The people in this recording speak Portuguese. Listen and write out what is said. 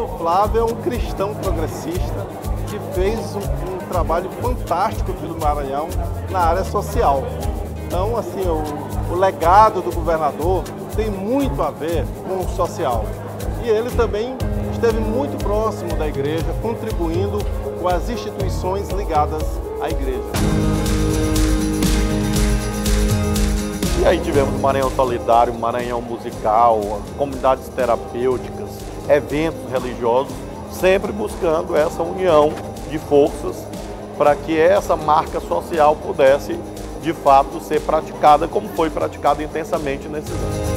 O Flávio é um cristão progressista que fez um trabalho fantástico aqui no Maranhão na área social. Então, assim, o legado do governador tem muito a ver com o social. E ele também esteve muito próximo da igreja, contribuindo com as instituições ligadas à igreja. E aí tivemos o Maranhão Solidário, o Maranhão Musical, comunidades terapêuticas, eventos religiosos, sempre buscando essa união de forças para que essa marca social pudesse, de fato, ser praticada como foi praticada intensamente nesses anos.